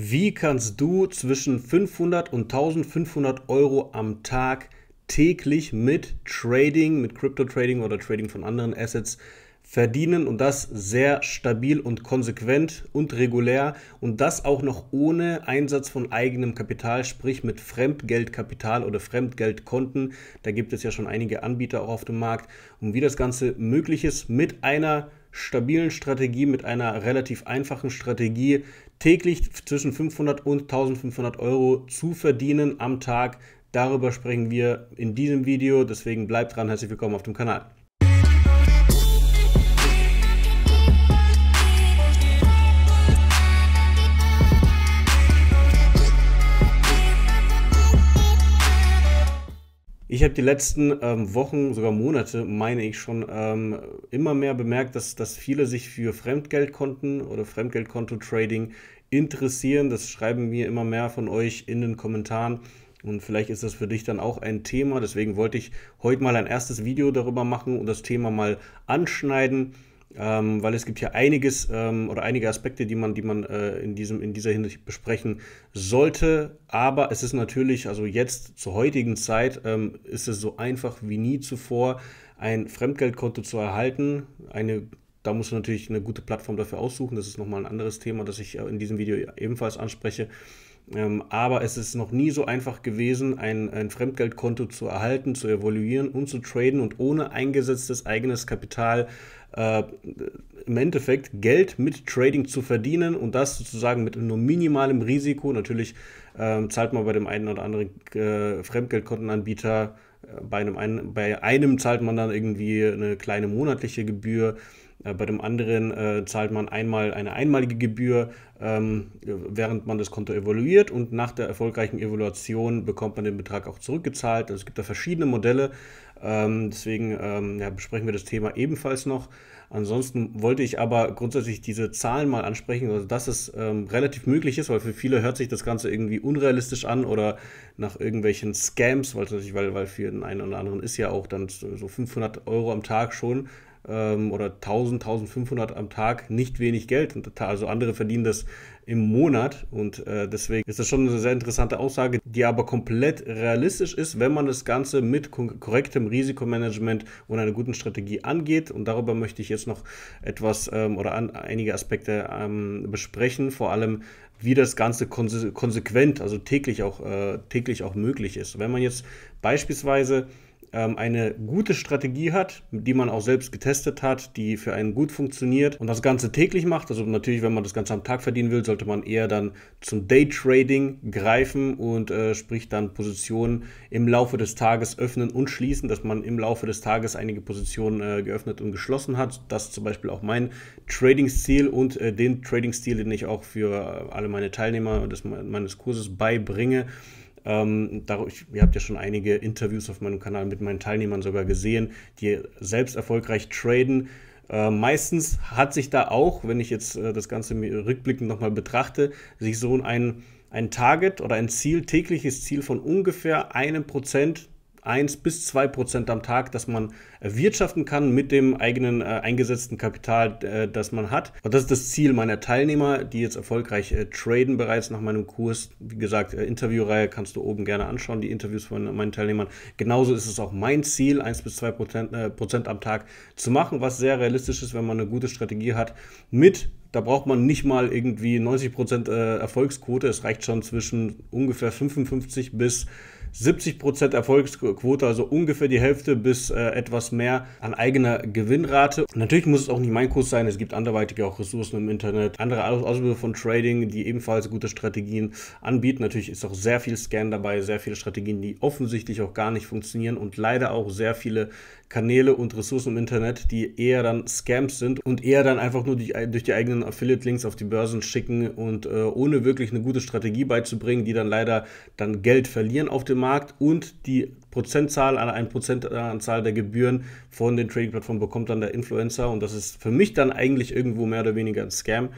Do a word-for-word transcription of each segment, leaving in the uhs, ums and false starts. Wie kannst du zwischen fünfhundert und eintausendfünfhundert Euro am Tag täglich mit Trading, mit Crypto-Trading oder Trading von anderen Assets verdienen und das sehr stabil und konsequent und regulär und das auch noch ohne Einsatz von eigenem Kapital, sprich mit Fremdgeldkapital oder Fremdgeldkonten. Da gibt es ja schon einige Anbieter auch auf dem Markt. Und wie das Ganze möglich ist, mit einer stabilen Strategie, mit einer relativ einfachen Strategie täglich zwischen fünfhundert und eintausendfünfhundert Euro zu verdienen am Tag. Darüber sprechen wir in diesem Video. Deswegen bleibt dran, herzlich willkommen auf dem Kanal. Ich habe die letzten ähm, Wochen, sogar Monate, meine ich schon, ähm, immer mehr bemerkt, dass, dass viele sich für Fremdgeldkonten oder Fremdgeldkonto-Trading interessieren. Das schreiben mir immer mehr von euch in den Kommentaren. Und vielleicht ist das für dich dann auch ein Thema. Deswegen wollte ich heute mal ein erstes Video darüber machen und das Thema mal anschneiden. Ähm, weil es gibt ja einiges ähm, oder einige Aspekte, die man, die man äh, in, diesem, in dieser Hinsicht besprechen sollte. Aber es ist natürlich, also jetzt zur heutigen Zeit, ähm, ist es so einfach wie nie zuvor, ein Fremdgeldkonto zu erhalten. Eine, da musst du natürlich eine gute Plattform dafür aussuchen. Das ist nochmal ein anderes Thema, das ich in diesem Video ebenfalls anspreche. Ähm, aber es ist noch nie so einfach gewesen, ein, ein Fremdgeldkonto zu erhalten, zu evaluieren und zu traden und ohne eingesetztes eigenes Kapital äh, im Endeffekt Geld mit Trading zu verdienen und das sozusagen mit nur minimalem Risiko. Natürlich ähm, zahlt man bei dem einen oder anderen äh, Fremdgeldkontenanbieter, äh, bei, einem ein, bei einem zahlt man dann irgendwie eine kleine monatliche Gebühr. Bei dem anderen äh, zahlt man einmal eine einmalige Gebühr, ähm, während man das Konto evaluiert und nach der erfolgreichen Evaluation bekommt man den Betrag auch zurückgezahlt. Also es gibt da verschiedene Modelle, ähm, deswegen ähm, ja, besprechen wir das Thema ebenfalls noch. Ansonsten wollte ich aber grundsätzlich diese Zahlen mal ansprechen, also dass es ähm, relativ möglich ist, weil für viele hört sich das Ganze irgendwie unrealistisch an oder nach irgendwelchen Scams, weil, weil, weil für den einen oder anderen ist ja auch dann so fünfhundert Euro am Tag schon oder eintausend, eintausendfünfhundert am Tag nicht wenig Geld. Also andere verdienen das im Monat und äh, deswegen ist das schon eine sehr interessante Aussage, die aber komplett realistisch ist, wenn man das Ganze mit korrektem Risikomanagement und einer guten Strategie angeht. Und darüber möchte ich jetzt noch etwas ähm, oder an, einige Aspekte ähm, besprechen, vor allem wie das Ganze konse konsequent, also täglich auch, äh, täglich auch möglich ist. Wenn man jetzt beispielsweise eine gute Strategie hat, die man auch selbst getestet hat, die für einen gut funktioniert und das Ganze täglich macht. Also natürlich, wenn man das Ganze am Tag verdienen will, sollte man eher dann zum Daytrading greifen und äh, sprich dann Positionen im Laufe des Tages öffnen und schließen, dass man im Laufe des Tages einige Positionen äh, geöffnet und geschlossen hat. Das ist zum Beispiel auch mein Trading-Stil und äh, den Trading-Stil, den ich auch für alle meine Teilnehmer des, meines Kurses beibringe. Ähm, dadurch, ihr habt ja schon einige Interviews auf meinem Kanal mit meinen Teilnehmern sogar gesehen, die selbst erfolgreich traden. Äh, meistens hat sich da auch, wenn ich jetzt äh, das Ganze mir rückblickend nochmal betrachte, sich so ein, ein Target oder ein Ziel, tägliches Ziel von ungefähr einem Prozent, ein bis zwei Prozent am Tag, dass man erwirtschaften kann mit dem eigenen äh, eingesetzten Kapital, äh, das man hat. Und das ist das Ziel meiner Teilnehmer, die jetzt erfolgreich äh, traden bereits nach meinem Kurs. Wie gesagt, äh, Interviewreihe kannst du oben gerne anschauen, die Interviews von meinen Teilnehmern. Genauso ist es auch mein Ziel, ein bis zwei Prozent äh, Prozent am Tag zu machen, was sehr realistisch ist, wenn man eine gute Strategie hat mit. Da braucht man nicht mal irgendwie neunzig Prozent Erfolgsquote. Es reicht schon zwischen ungefähr fünfundfünfzig bis siebzig Prozent Erfolgsquote, also ungefähr die Hälfte bis etwas mehr an eigener Gewinnrate. Und natürlich muss es auch nicht mein Kurs sein. Es gibt anderweitige auch Ressourcen im Internet, andere Ausbildungen von Trading, die ebenfalls gute Strategien anbieten. Natürlich ist auch sehr viel Scam dabei, sehr viele Strategien, die offensichtlich auch gar nicht funktionieren und leider auch sehr viele Kanäle und Ressourcen im Internet, die eher dann Scams sind und eher dann einfach nur die, durch die eigenen Affiliate-Links auf die Börsen schicken und äh, ohne wirklich eine gute Strategie beizubringen, die dann leider dann Geld verlieren auf dem Markt und die Prozentzahl an ein Prozentanzahl der Gebühren von den Trading-Plattformen bekommt dann der Influencer und das ist für mich dann eigentlich irgendwo mehr oder weniger ein Scam.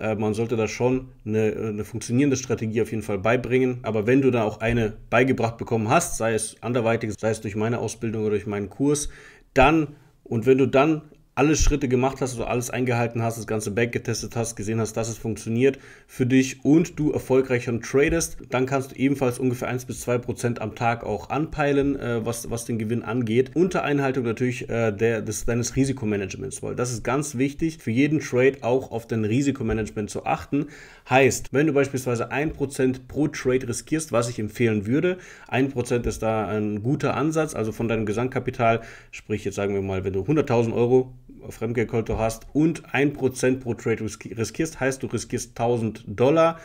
Äh, man sollte da schon eine, eine funktionierende Strategie auf jeden Fall beibringen, aber wenn du da auch eine beigebracht bekommen hast, sei es anderweitig, sei es durch meine Ausbildung oder durch meinen Kurs, dann und wenn du dann alle Schritte gemacht hast, also alles eingehalten hast, das ganze Back getestet hast, gesehen hast, dass es funktioniert für dich und du erfolgreich schon tradest, dann kannst du ebenfalls ungefähr ein bis zwei Prozent am Tag auch anpeilen, äh, was, was den Gewinn angeht, unter Einhaltung natürlich äh, der, des, deines Risikomanagements, weil das ist ganz wichtig, für jeden Trade auch auf dein Risikomanagement zu achten. Heißt, wenn du beispielsweise ein Prozent pro Trade riskierst, was ich empfehlen würde, ein Prozent ist da ein guter Ansatz, also von deinem Gesamtkapital, sprich jetzt sagen wir mal, wenn du hunderttausend Euro Fremdgeldkonto hast und ein Prozent pro Trade riskierst, heißt du riskierst tausend Dollar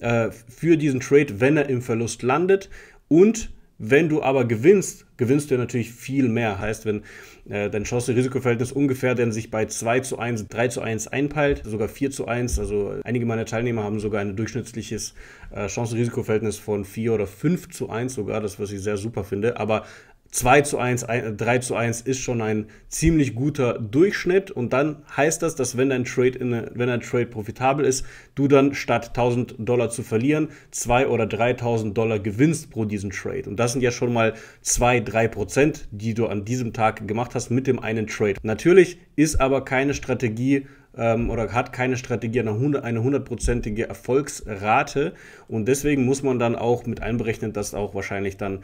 äh, für diesen Trade, wenn er im Verlust landet, und wenn du aber gewinnst, gewinnst du ja natürlich viel mehr. Heißt, wenn äh, dein Chance-Risiko-Verhältnis ungefähr denn sich bei zwei zu eins, drei zu eins einpeilt, sogar vier zu eins, also einige meiner Teilnehmer haben sogar ein durchschnittliches äh, Chance-Risiko-Verhältnis von vier oder fünf zu eins sogar, das, was ich sehr super finde, aber zwei zu eins, drei zu eins ist schon ein ziemlich guter Durchschnitt, und dann heißt das, dass wenn dein Trade, in eine, wenn ein Trade profitabel ist, du dann statt tausend Dollar zu verlieren, zweitausend oder dreitausend Dollar gewinnst pro diesen Trade. Und das sind ja schon mal zwei bis drei Prozent, die du an diesem Tag gemacht hast mit dem einen Trade. Natürlich ist aber keine Strategie, oder hat keine Strategie eine hundertprozentige Erfolgsrate, und deswegen muss man dann auch mit einberechnen, dass auch wahrscheinlich dann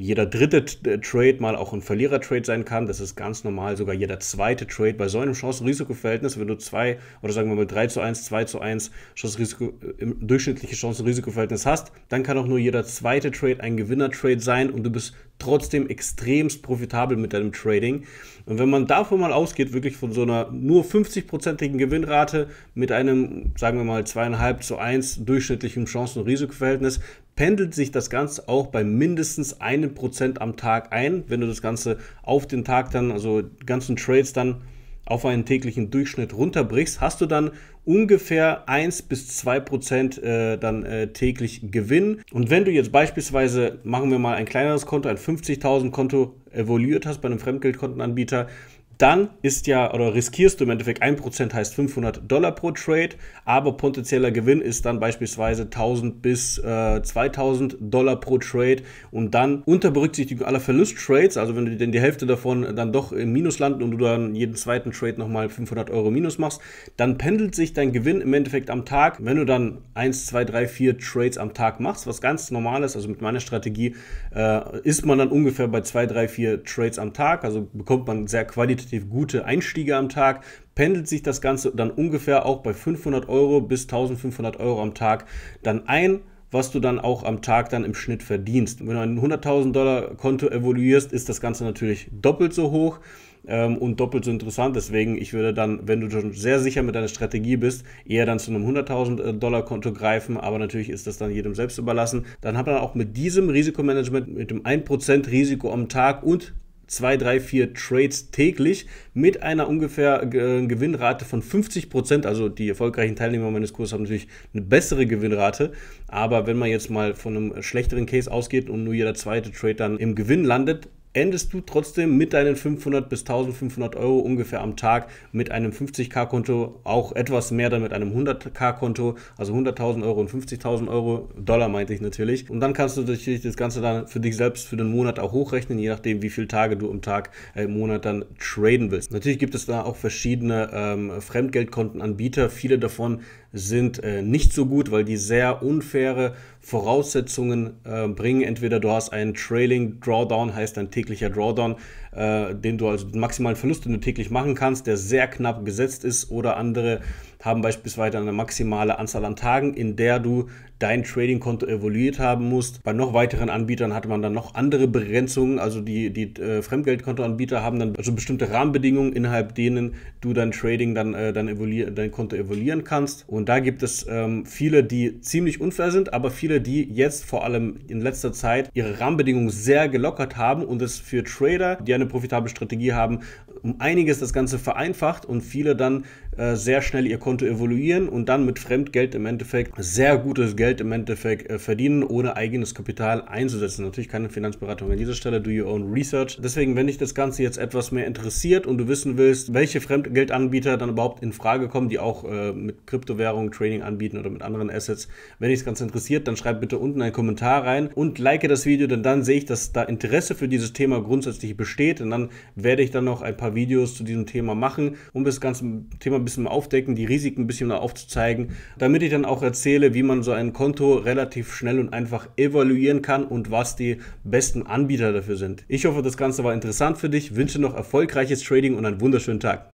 jeder dritte Trade mal auch ein Verlierer-Trade sein kann. Das ist ganz normal, sogar jeder zweite Trade bei so einem Chancen-Risiko-Verhältnis, wenn du zwei oder sagen wir mal drei zu eins, zwei zu eins Chancen-Risiko, durchschnittliches Chancen-Risiko-Verhältnis hast, dann kann auch nur jeder zweite Trade ein Gewinner-Trade sein und du bist trotzdem extremst profitabel mit deinem Trading. Und wenn man davon mal ausgeht, wirklich von so einer nur fünfzig-prozentigen Gewinnrate mit einem, sagen wir mal, zwei Komma fünf zu eins durchschnittlichen Chancen- und Risikoverhältnis, pendelt sich das Ganze auch bei mindestens einem Prozent am Tag ein, wenn du das Ganze auf den Tag dann, also ganzen Trades dann auf einen täglichen Durchschnitt runterbrichst, hast du dann ungefähr ein bis zwei Prozent äh, dann äh, täglich Gewinn. Und wenn du jetzt beispielsweise, machen wir mal ein kleineres Konto, ein fünfzigtausend Konto evaluiert hast bei einem Fremdgeldkontenanbieter, dann ist ja, oder riskierst du im Endeffekt ein Prozent, heißt fünfhundert Dollar pro Trade, aber potenzieller Gewinn ist dann beispielsweise tausend bis zweitausend Dollar pro Trade, und dann unter Berücksichtigung aller Verlusttrades, also wenn du denn die Hälfte davon dann doch im Minus landest und du dann jeden zweiten Trade nochmal fünfhundert Euro Minus machst, dann pendelt sich dein Gewinn im Endeffekt am Tag, wenn du dann eins, zwei, drei, vier Trades am Tag machst, was ganz normal ist, also mit meiner Strategie äh, ist man dann ungefähr bei zwei, drei, vier Trades am Tag, also bekommt man sehr qualitativ gute Einstiege am Tag, pendelt sich das Ganze dann ungefähr auch bei fünfhundert Euro bis eintausendfünfhundert Euro am Tag dann ein, was du dann auch am Tag dann im Schnitt verdienst. Wenn du ein hunderttausend Dollar Konto evaluierst, ist das Ganze natürlich doppelt so hoch ähm, und doppelt so interessant. Deswegen, ich würde dann, wenn du schon sehr sicher mit deiner Strategie bist, eher dann zu einem hunderttausend Dollar Konto greifen, aber natürlich ist das dann jedem selbst überlassen. Dann hat man auch mit diesem Risikomanagement, mit dem ein Prozent Risiko am Tag und zwei, drei, vier Trades täglich mit einer ungefähr äh, Gewinnrate von fünfzig Prozent, also die erfolgreichen Teilnehmer meines Kurses haben natürlich eine bessere Gewinnrate, aber wenn man jetzt mal von einem schlechteren Case ausgeht und nur jeder zweite Trade dann im Gewinn landet, endest du trotzdem mit deinen fünfhundert bis eintausendfünfhundert Euro ungefähr am Tag mit einem fünfzig K Konto, auch etwas mehr dann mit einem hundert K Konto, also hunderttausend Euro und fünfzigtausend Euro, Dollar meinte ich natürlich. Und dann kannst du natürlich das Ganze dann für dich selbst für den Monat auch hochrechnen, je nachdem wie viele Tage du im Tag, äh, im Monat dann traden willst. Natürlich gibt es da auch verschiedene ähm, Fremdgeldkontenanbieter, viele davon sind äh, nicht so gut, weil die sehr unfaire Voraussetzungen äh, bringen. Entweder du hast einen Trailing Drawdown, heißt ein täglicher Drawdown, äh, den du also den maximalen Verlust, den du täglich machen kannst, der sehr knapp gesetzt ist, oder andere haben beispielsweise eine maximale Anzahl an Tagen, in der du dein Trading-Konto evaluiert haben musst. Bei noch weiteren Anbietern hat man dann noch andere Begrenzungen, also die, die äh, Fremdgeldkontoanbieter haben dann also bestimmte Rahmenbedingungen, innerhalb denen du dein Trading dann, äh, dann evaluier, dein Konto evaluieren kannst. Und da gibt es ähm, viele, die ziemlich unfair sind, aber viele, die jetzt vor allem in letzter Zeit ihre Rahmenbedingungen sehr gelockert haben und es für Trader, die eine profitable Strategie haben, um einiges das Ganze vereinfacht und viele dann äh, sehr schnell ihr Konto Girokonto evoluieren und dann mit Fremdgeld im Endeffekt sehr gutes Geld im Endeffekt äh, verdienen, ohne eigenes Kapital einzusetzen. Natürlich keine Finanzberatung an dieser Stelle, do your own research. Deswegen, wenn dich das Ganze jetzt etwas mehr interessiert und du wissen willst, welche Fremdgeldanbieter dann überhaupt in Frage kommen, die auch äh, mit Kryptowährungen Trading anbieten oder mit anderen Assets, wenn dich das Ganze interessiert, dann schreib bitte unten einen Kommentar rein und like das Video, denn dann sehe ich, dass da Interesse für dieses Thema grundsätzlich besteht und dann werde ich dann noch ein paar Videos zu diesem Thema machen, um das ganze Thema ein bisschen aufdecken, die Risiken ein bisschen aufzuzeigen, damit ich dann auch erzähle, wie man so ein Konto relativ schnell und einfach evaluieren kann und was die besten Anbieter dafür sind. Ich hoffe, das Ganze war interessant für dich, wünsche noch erfolgreiches Trading und einen wunderschönen Tag.